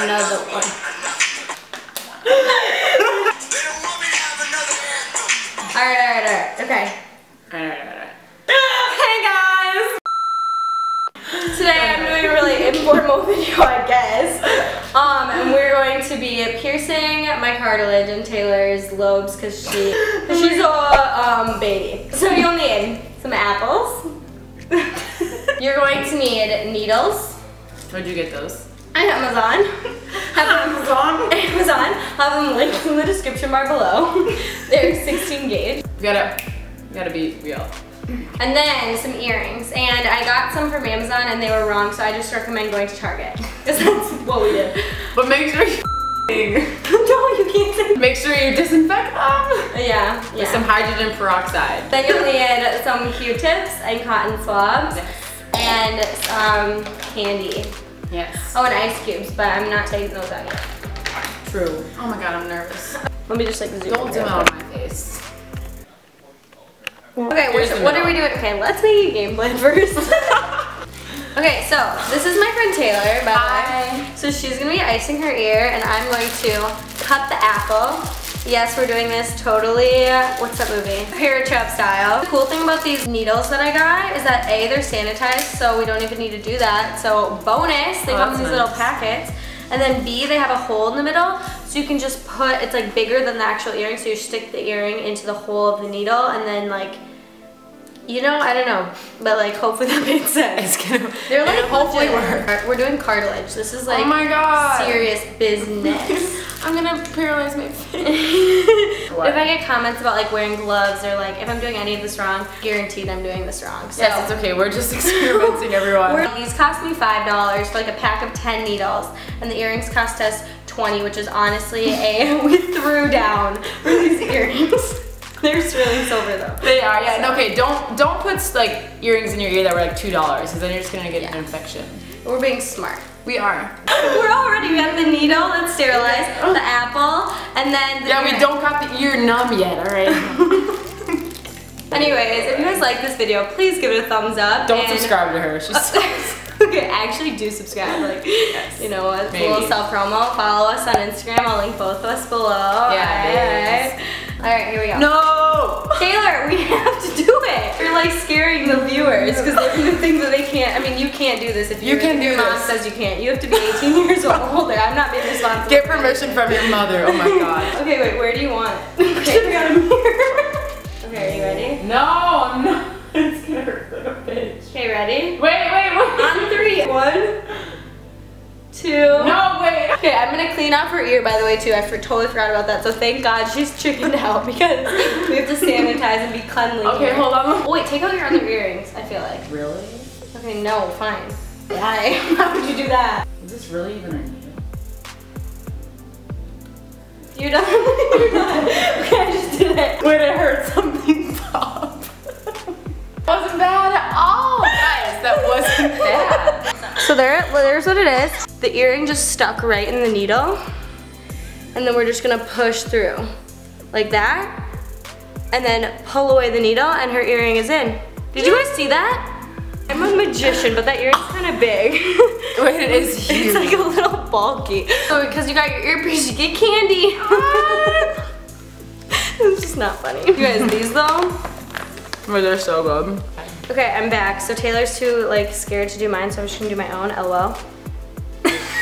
another one. Alright. Okay. Hey guys! Today I'm doing a really informal video, I guess. And we're going to be piercing my cartilage and Taylor's lobes because she's a baby. So you'll need some apples. You're going to need needles. Where'd you get those? On Amazon. Amazon. Have them linked in the description bar below. They're 16 gauge. We gotta be real. And then some earrings. And I got some from Amazon and they were wrong, so I just recommend going to Target. Because that's what we did. But make sure you make sure you disinfect them. Yeah. With some hydrogen peroxide. Then you'll need some Q-tips and cotton swabs. Yes. And some candy. Yes. Oh, and ice cubes, but I'm not taking those out yet. True. Oh my god, I'm nervous. Let me just like zoom. Don't zoom out on my face. Okay, what are we doing? Okay, let's make a game plan first. Okay, so this is my friend Taylor, by the way. So she's gonna be icing her ear, and I'm going to cut the apple. Yes, we're doing this totally, what's that movie? Parent Trap style. The cool thing about these needles that I got is that A, they're sanitized, so we don't even need to do that. So bonus, they come in these little packets. And then B, they have a hole in the middle, so you can just put, it's like bigger than the actual earring, so you stick the earring into the hole of the needle and then like, you know, I don't know, but like hopefully that made sense. They're like, hopefully work. We're doing cartilage. This is like, oh my god, serious business. I'm gonna paralyze my face. If I get comments about like wearing gloves or like if I'm doing any of this wrong, guaranteed I'm doing this wrong. So yes, it's okay. We're just experimenting, everyone. These cost me $5 for like a pack of 10 needles, and the earrings cost us 20, which is honestly a we threw down for these earrings. They're really silver though. They are. Yeah. So. Okay. Don't put like earrings in your ear that were like $2, because then you're just gonna get an infection. We're being smart. We are. We're already, we have the needle that's sterilized, the apple, and then the ear. We don't got the ear numb yet, alright? Anyways, if you guys like this video, please give it a thumbs up. Don't subscribe to her. She's okay, actually do subscribe. Like, yes. You know, a little self-promo. Follow us on Instagram. I'll link both of us below. Yeah, alright, here we go. No! Taylor, we have to do it! You're like scaring the viewers because they're going to think that they can't. I mean, you can't do this if you can do this. Your mom says you can't. You have to be 18 years or older. I'm not being responsible. Get permission from your mother. Oh my god. Okay, wait, where do you want it? Okay, we got a mirror. Okay, are you ready? No, I'm not. It's gonna hurt like a bitch. Okay, ready? Wait. On three. 1, 2. No, wait. Okay, I'm gonna clean off her ear, by the way, too. I totally forgot about that, so thank God she's chickened out because we have to sanitize and be cleanly. Okay, here. Hold on. Oh, wait, take out your other earrings, I feel like. Really? Okay, no, fine. Why? How would you do that? Is this really even a needle? You're not. Okay, I just did it. Wait, I heard something pop. Wasn't bad at all, guys. That wasn't bad. So there's what it is. The earring just stuck right in the needle, and then we're just gonna push through like that, and then pull away the needle, and her earring is in. Did you guys see that? I'm a magician, but that earring's kind of big. Wait, it is huge. It's like a little bulky. So because you got your earpiece, you get candy. It's just not funny. You guys, these though? Oh, they're so good. Okay, I'm back. So Taylor's too like scared to do mine, so I'm just gonna do my own. LOL.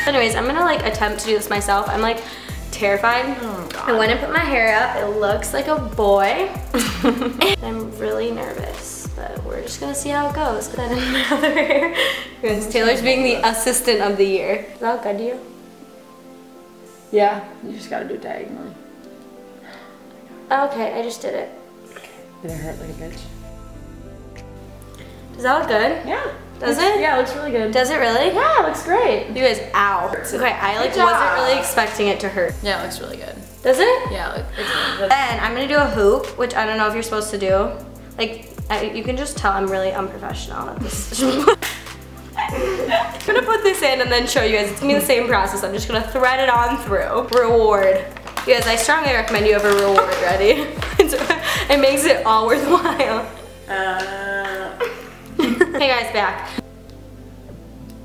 Anyways, I'm gonna like attempt to do this myself. I'm like terrified. Oh, God. I went and put my hair up. It looks like a boy. I'm really nervous, but we're just gonna see how it goes. Put that in my other hair. Because Taylor's being the assistant of the year. Is that good to you? Yeah, you just gotta do it diagonally. Okay, I just did it. Did it hurt like a bitch? Does that look good? Yeah. Does it? Yeah, it looks really good. Does it really? Yeah, it looks great. You guys, ow. Okay, I like wasn't really expecting it to hurt. Yeah, it looks really good. Does it? Yeah, it looks good. Then I'm gonna do a hoop, which I don't know if you're supposed to do. Like, you can just tell I'm really unprofessional at this. I'm gonna put this in and then show you guys. It's gonna be the same process. I'm just gonna thread it on through. Reward. You guys, I strongly recommend you have a reward ready. It makes it all worthwhile. Hey guys, back.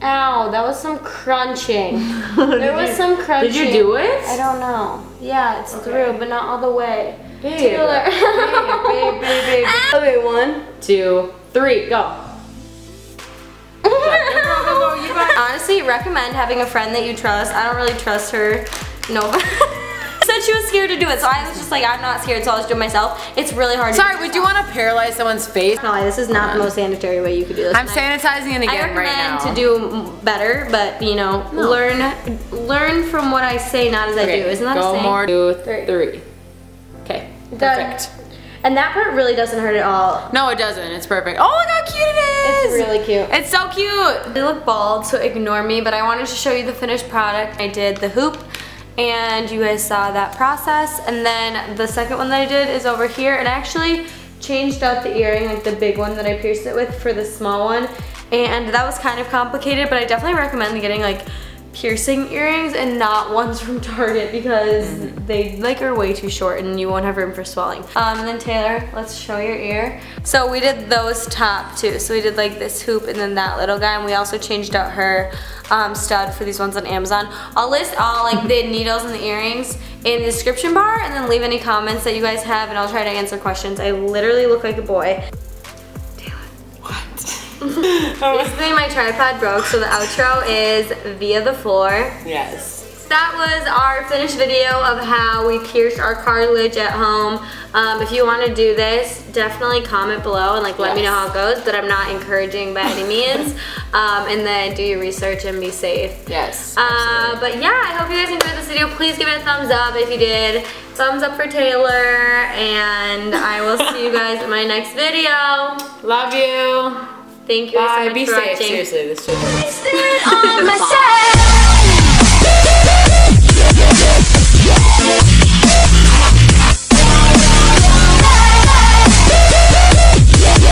Ow, that was some crunching. There was some crunching. Did you do it? I don't know. Yeah, it's okay. Through, but not all the way. Babe. Taylor. Babe, babe, babe, babe. Okay, 1, 2, 3, go. Honestly, recommend having a friend that you trust. I don't really trust her. No. Said she was scared to do it, so I was just like, I'm not scared, so I'll just do it myself. It's really hard to do. Would you want to paralyze someone's face? No, this is not the most sanitary way you could do this. I'm sanitizing it again right now. I recommend to do better, but you know, learn from what I say, not as I do. Isn't that the same? Go more, 2, 3. Okay, perfect. And that part really doesn't hurt at all. No, it doesn't. It's perfect. Oh, look how cute it is! It's really cute. It's so cute! They look bald, so ignore me, but I wanted to show you the finished product. I did the hoop, and you guys saw that process. And then the second one that I did is over here, and I actually changed out the earring, like the big one that I pierced it with, for the small one. And that was kind of complicated, but I definitely recommend getting like piercing earrings and not ones from Target because they like are way too short and you won't have room for swelling. And then Taylor, let's show your ear. So we did those top too. So we did like this hoop and then that little guy, and we also changed out her stud for these ones on Amazon. I'll list all like the needles and the earrings in the description bar, and then leave any comments that you guys have and I'll try to answer questions. I literally look like a boy. Basically my tripod broke, so the outro is via the floor. Yes. That was our finished video of how we pierced our cartilage at home. If you want to do this, definitely comment below and like let me know how it goes, but I'm not encouraging by any means. And then do your research and be safe. Yes. But yeah, I hope you guys enjoyed this video. Please give it a thumbs up if you did. Thumbs up for Taylor, and I will see you guys in my next video. Love you. Thank you guys so much for watching. Bye, be safe, seriously, this is